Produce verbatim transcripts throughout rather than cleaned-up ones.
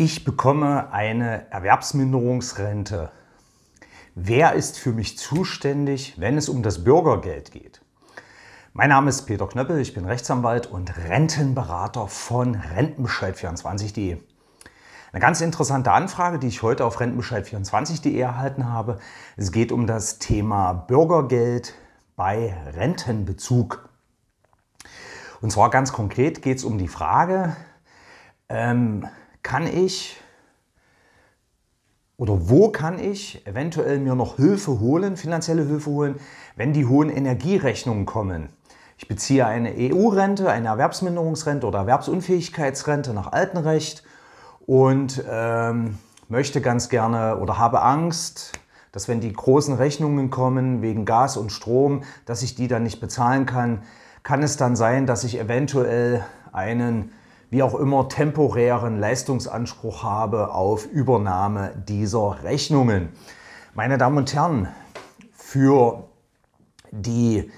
Ich bekomme eine Erwerbsminderungsrente. Wer ist für mich zuständig, wenn es um das Bürgergeld geht? Mein Name ist Peter Knöppel, ich bin Rechtsanwalt und Rentenberater von rentenbescheid vierundzwanzig punkt de. Eine ganz interessante Anfrage, die ich heute auf rentenbescheid vierundzwanzig punkt de erhalten habe. Es geht um das Thema Bürgergeld bei Rentenbezug. Und zwar ganz konkret geht es um die Frage, ähm, kann ich oder wo kann ich eventuell mir noch Hilfe holen, finanzielle Hilfe holen, wenn die hohen Energierechnungen kommen? Ich beziehe eine E U-Rente, eine Erwerbsminderungsrente oder Erwerbsunfähigkeitsrente nach Altenrecht und ähm, möchte ganz gerne oder habe Angst, dass wenn die großen Rechnungen kommen wegen Gas und Strom, dass ich die dann nicht bezahlen kann. Kann es dann sein, dass ich eventuell einen wie auch immer temporären Leistungsanspruch habe auf Übernahme dieser Rechnungen? Meine Damen und Herren, für die,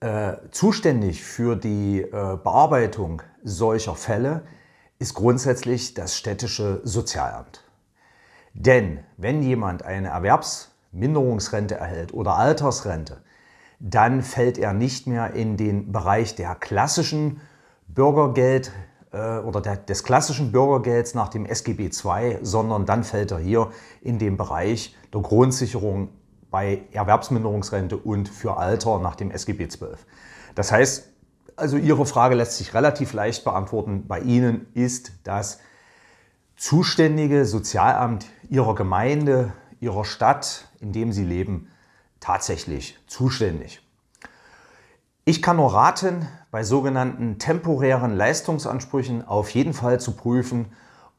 äh, zuständig für die äh, Bearbeitung solcher Fälle ist grundsätzlich das städtische Sozialamt. Denn wenn jemand eine Erwerbsminderungsrente erhält oder Altersrente, dann fällt er nicht mehr in den Bereich der klassischen Bürgergeld- oder des klassischen Bürgergelds nach dem S G B zwei, sondern dann fällt er hier in den Bereich der Grundsicherung bei Erwerbsminderungsrente und für Alter nach dem S G B zwölf. Das heißt, also Ihre Frage lässt sich relativ leicht beantworten. Bei Ihnen ist das zuständige Sozialamt Ihrer Gemeinde, Ihrer Stadt, in dem Sie leben, tatsächlich zuständig. Ich kann nur raten, bei sogenannten temporären Leistungsansprüchen auf jeden Fall zu prüfen,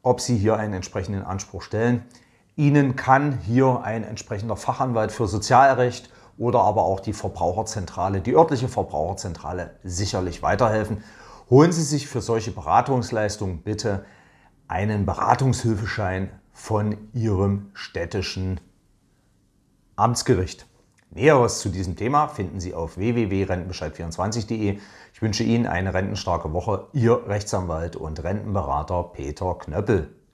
ob Sie hier einen entsprechenden Anspruch stellen. Ihnen kann hier ein entsprechender Fachanwalt für Sozialrecht oder aber auch die Verbraucherzentrale, die örtliche Verbraucherzentrale sicherlich weiterhelfen. Holen Sie sich für solche Beratungsleistungen bitte einen Beratungshilfeschein von Ihrem städtischen Amtsgericht. Näheres zu diesem Thema finden Sie auf w w w punkt rentenbescheid vierundzwanzig punkt de. Ich wünsche Ihnen eine rentenstarke Woche. Ihr Rechtsanwalt und Rentenberater Peter Knöppel.